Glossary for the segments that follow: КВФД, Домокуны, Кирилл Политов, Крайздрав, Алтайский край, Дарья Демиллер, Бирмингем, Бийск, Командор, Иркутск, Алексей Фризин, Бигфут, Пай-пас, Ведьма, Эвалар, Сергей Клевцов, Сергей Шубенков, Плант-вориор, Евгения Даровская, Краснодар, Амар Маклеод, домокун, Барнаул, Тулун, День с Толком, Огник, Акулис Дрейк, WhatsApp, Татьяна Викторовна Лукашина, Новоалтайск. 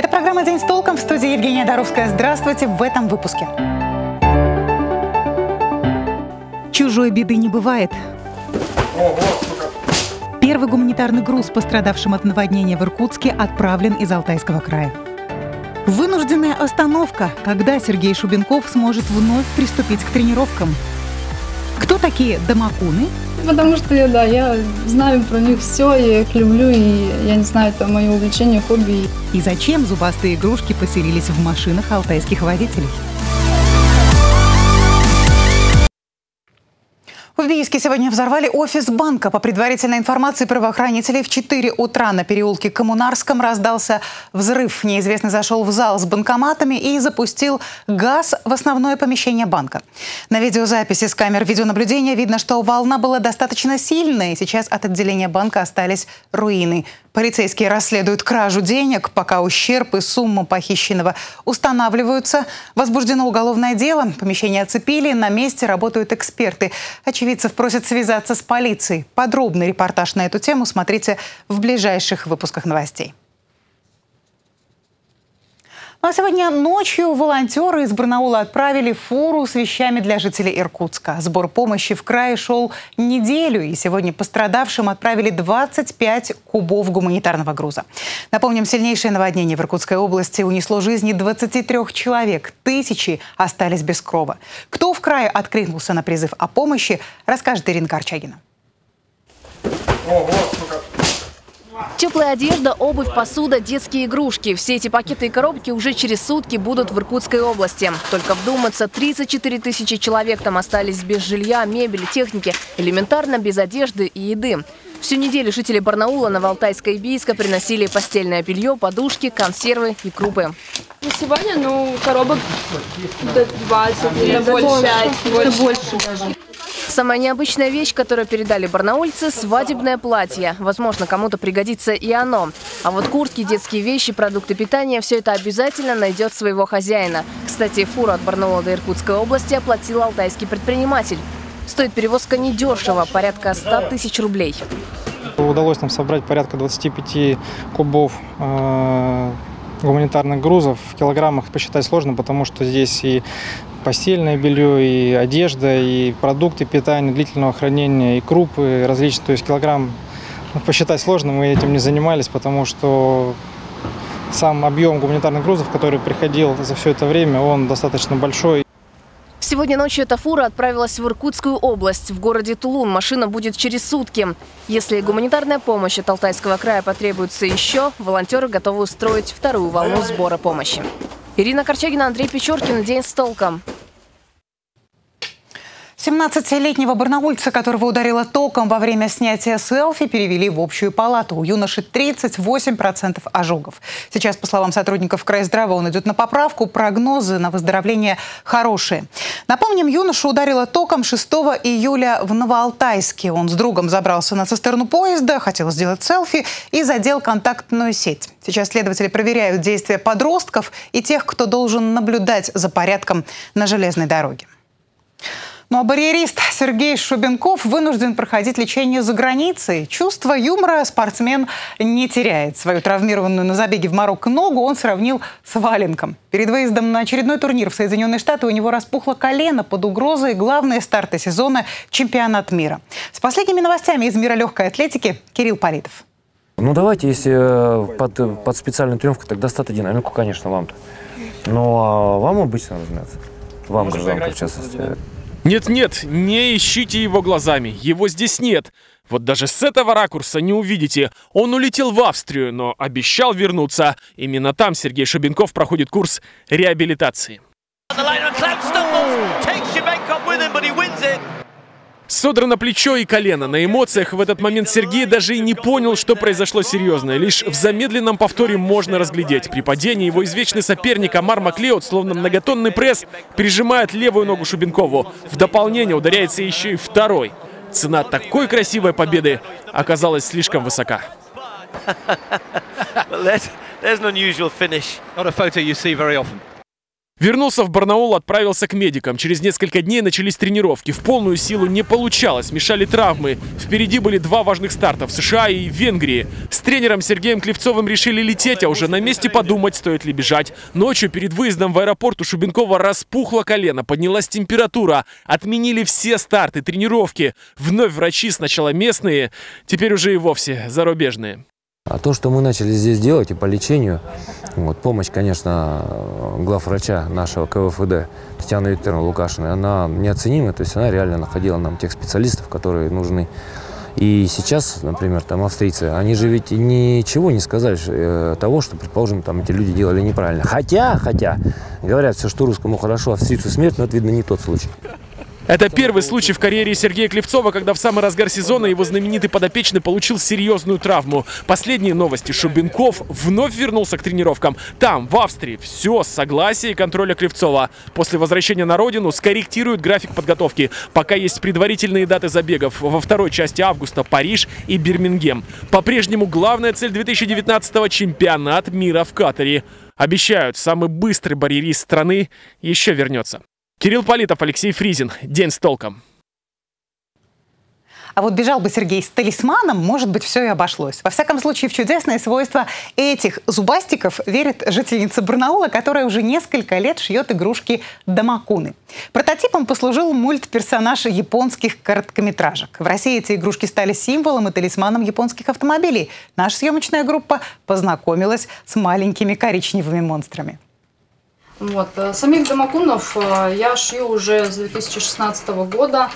Это программа «День с толком», в студии Евгения Даровская. Здравствуйте в этом выпуске. Чужой беды не бывает. Первый гуманитарный груз пострадавшим от наводнения в Иркутске отправлен из Алтайского края. Вынужденная остановка. Когда Сергей Шубенков сможет вновь приступить к тренировкам? Кто такие домокуны? Потому что я знаю про них все, я их люблю, и я не знаю, это мое увлечение, хобби. И зачем зубастые игрушки поселились в машинах алтайских водителей? В Бийске сегодня взорвали офис банка. По предварительной информации правоохранителей, в 4 утра на переулке Коммунарском раздался взрыв. Неизвестный зашел в зал с банкоматами и запустил газ в основное помещение банка. На видеозаписи с камер видеонаблюдения видно, что волна была достаточно сильная. Сейчас от отделения банка остались руины. Полицейские расследуют кражу денег, пока ущерб и сумма похищенного устанавливаются. Возбуждено уголовное дело, помещение оцепили, на месте работают эксперты. Очевидцев просят связаться с полицией. Подробный репортаж на эту тему смотрите в ближайших выпусках новостей. А сегодня ночью волонтеры из Барнаула отправили фуру с вещами для жителей Иркутска. Сбор помощи в крае шел неделю, и сегодня пострадавшим отправили 25 кубов гуманитарного груза. Напомним, сильнейшее наводнение в Иркутской области унесло жизни 23 человек. Тысячи остались без крова. Кто в крае откликнулся на призыв о помощи, расскажет Ирина Корчагина. Теплая одежда, обувь, посуда, детские игрушки. Все эти пакеты и коробки уже через сутки будут в Иркутской области. Только вдуматься, 34 тысячи человек там остались без жилья, мебели, техники, элементарно без одежды и еды. Всю неделю жители Барнаула, Новоалтайска и Бийска приносили постельное белье, подушки, консервы и крупы. На сегодня, коробок 20 или больше даже. Самая необычная вещь, которую передали барнаульцы – свадебное платье. Возможно, кому-то пригодится и оно. А вот куртки, детские вещи, продукты питания – все это обязательно найдет своего хозяина. Кстати, фуру от Барнаула до Иркутской области оплатил алтайский предприниматель. Стоит перевозка недешево – порядка 100 тысяч рублей. Удалось нам собрать порядка 25 кубов гуманитарных грузов. В килограммах посчитать сложно, потому что здесь и постельное белье, и одежда, и продукты питания длительного хранения, и крупы различные. То есть килограмм посчитать сложно, мы этим не занимались, потому что сам объем гуманитарных грузов, который приходил за все это время, он достаточно большой. Сегодня ночью эта фура отправилась в Иркутскую область. В городе Тулун машина будет через сутки. Если гуманитарная помощь от Алтайского края потребуется еще, волонтеры готовы устроить вторую волну сбора помощи. Ирина Корчагина, Андрей Печуркин. День с толком. 17-летнего барнаульца, которого ударило током во время снятия селфи, перевели в общую палату. У юноши 38% ожогов. Сейчас, по словам сотрудников Крайздрава, он идет на поправку. Прогнозы на выздоровление хорошие. Напомним, юношу ударило током 6 июля в Новоалтайске. Он с другом забрался на цистерну поезда, хотел сделать селфи и задел контактную сеть. Сейчас следователи проверяют действия подростков и тех, кто должен наблюдать за порядком на железной дороге. А барьерист Сергей Шубенков вынужден проходить лечение за границей. Чувство юмора спортсмен не теряет. Свою травмированную на забеге в Марокко ногу он сравнил с валенком. Перед выездом на очередной турнир в Соединенные Штаты у него распухло колено, под угрозой главные старты сезона – чемпионат мира. С последними новостями из мира легкой атлетики Кирилл Политов. Давайте, если под специальную тренировку, тогда 101. Наверное, конечно, вам-то. Но вам обычно разумеется. Вам, гражданка, в частности. Нет-нет, не ищите его глазами, его здесь нет. Вот даже с этого ракурса не увидите. Он улетел в Австрию, но обещал вернуться. Именно там Сергей Шубенков проходит курс реабилитации. Содрано плечо и колено. На эмоциях в этот момент Сергей даже и не понял, что произошло серьезное. Лишь в замедленном повторе можно разглядеть. При падении его извечный соперник Амар Маклеод, словно многотонный пресс, прижимает левую ногу Шубенкову. В дополнение ударяется еще и второй. Цена такой красивой победы оказалась слишком высока. Вернулся в Барнаул, отправился к медикам. Через несколько дней начались тренировки. В полную силу не получалось, мешали травмы. Впереди были два важных старта в США и в Венгрии. С тренером Сергеем Клевцовым решили лететь, а уже на месте подумать, стоит ли бежать. Ночью перед выездом в аэропорт у Шубенкова распухло колено, поднялась температура. Отменили все старты, тренировки. Вновь врачи, сначала местные, теперь уже и вовсе зарубежные. А то, что мы начали здесь делать и по лечению, вот, помощь, конечно, главврача нашего КВФД Татьяны Викторовны Лукашиной, она неоценима, то есть она реально находила нам тех специалистов, которые нужны. И сейчас, например, там австрийцы, они же ведь ничего не сказали того, что, предположим, там эти люди делали неправильно. Хотя, говорят, все, что русскому хорошо, австрийцу смерть, но это, видно, не тот случай. Это первый случай в карьере Сергея Клевцова, когда в самый разгар сезона его знаменитый подопечный получил серьезную травму. Последние новости. Шубенков вновь вернулся к тренировкам. Там, в Австрии, все с согласия и контроля Клевцова. После возвращения на родину скорректируют график подготовки. Пока есть предварительные даты забегов. Во второй части августа Париж и Бирмингем. По-прежнему главная цель 2019-го – чемпионат мира в Катаре. Обещают, самый быстрый барьерист страны еще вернется. Кирилл Политов, Алексей Фризин. День с толком. А вот бежал бы Сергей с талисманом, может быть, все и обошлось. Во всяком случае, в чудесные свойства этих зубастиков верит жительница Барнаула, которая уже несколько лет шьет игрушки «Домокуны». Прототипом послужил мультперсонаж японских короткометражек. В России эти игрушки стали символом и талисманом японских автомобилей. Наша съемочная группа познакомилась с маленькими коричневыми монстрами. Вот. Самих домокунов я шью уже с 2016 года.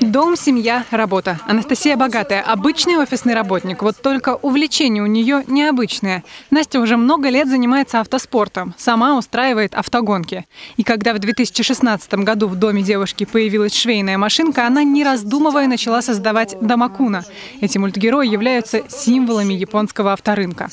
Дом, семья, работа. Анастасия Богатая – обычный офисный работник. Вот только увлечение у нее необычное. Настя уже много лет занимается автоспортом. Сама устраивает автогонки. И когда в 2016 году в доме девушки появилась швейная машинка, она, не раздумывая, начала создавать домокуна. Эти мультгерои являются символами японского авторынка.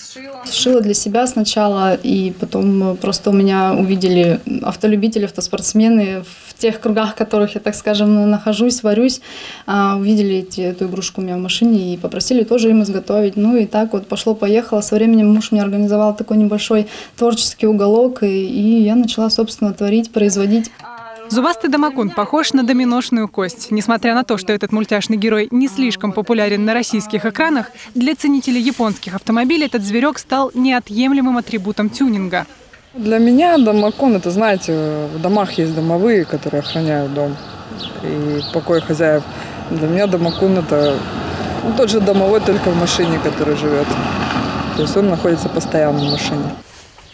Шила для себя сначала, и потом просто у меня увидели автолюбители, автоспортсмены в тех кругах, в которых я, так скажем, нахожусь. Варюсь, увидели эту игрушку у меня в машине и попросили тоже им изготовить. Ну и так вот пошло-поехало. Со временем муж мне организовал такой небольшой творческий уголок, и я начала, собственно, творить, производить. Зубастый домокун похож на доминошную кость. Несмотря на то, что этот мультяшный герой не слишком популярен на российских экранах, для ценителей японских автомобилей этот зверек стал неотъемлемым атрибутом тюнинга. Для меня домокун, это, знаете, в домах есть домовые, которые охраняют дом и покой хозяев. Для меня домокун – это тот же домовой, только в машине, который живет. То есть он находится постоянно в машине.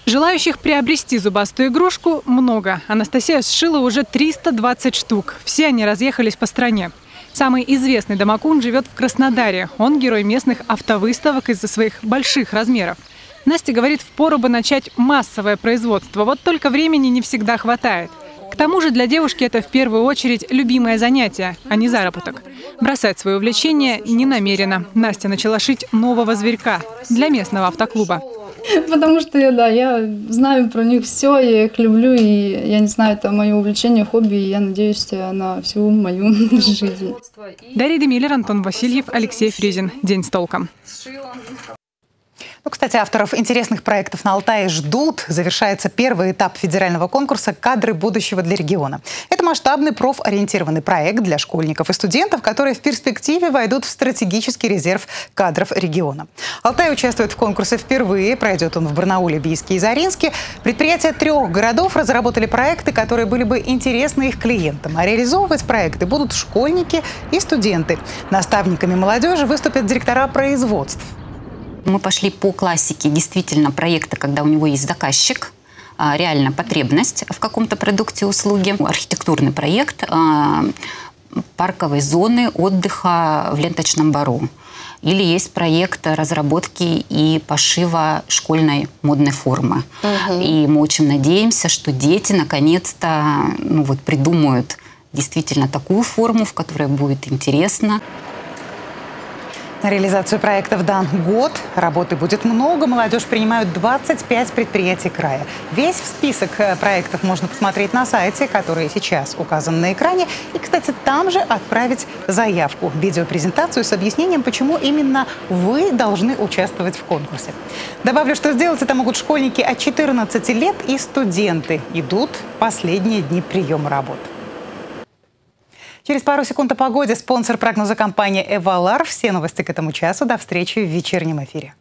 Желающих приобрести зубастую игрушку много. Анастасия сшила уже 320 штук. Все они разъехались по стране. Самый известный домокун живет в Краснодаре. Он герой местных автовыставок из-за своих больших размеров. Настя говорит, впору бы начать массовое производство. Вот только времени не всегда хватает. К тому же для девушки это в первую очередь любимое занятие, а не заработок. Бросать свое увлечение не намерена. Настя начала шить нового зверька для местного автоклуба. Потому что я знаю про них все, я их люблю, и я не знаю, это мое увлечение, хобби, и я надеюсь на всю мою жизнь. Дарья Демиллер, Антон Васильев, Алексей Фризин. День с толком. Ну, кстати, авторов интересных проектов на Алтае ждут. Завершается первый этап федерального конкурса «Кадры будущего для региона». Это масштабный профориентированный проект для школьников и студентов, которые в перспективе войдут в стратегический резерв кадров региона. Алтай участвует в конкурсе впервые. Пройдет он в Барнауле, Бийске и Заринске. Предприятия трех городов разработали проекты, которые были бы интересны их клиентам. А реализовывать проекты будут школьники и студенты. Наставниками молодежи выступят директора производств. Мы пошли по классике действительно проекта, когда у него есть заказчик, реально потребность в каком-то продукте, услуге. Архитектурный проект парковой зоны отдыха в Ленточном Бару. Или есть проект разработки и пошива школьной модной формы. Угу. И мы очень надеемся, что дети наконец-то придумают действительно такую форму, в которой будет интересно. на реализацию проектов дан год. Работы будет много. Молодежь принимают 25 предприятий края. Весь список проектов можно посмотреть на сайте, который сейчас указан на экране. И, кстати, там же отправить заявку, видеопрезентацию с объяснением, почему именно вы должны участвовать в конкурсе. Добавлю, что сделать это могут школьники от 14 лет и студенты. Идут последние дни приема работ. Через пару секунд о погоде. Спонсор прогноза — компания «Эвалар». Все новости к этому часу. До встречи в вечернем эфире.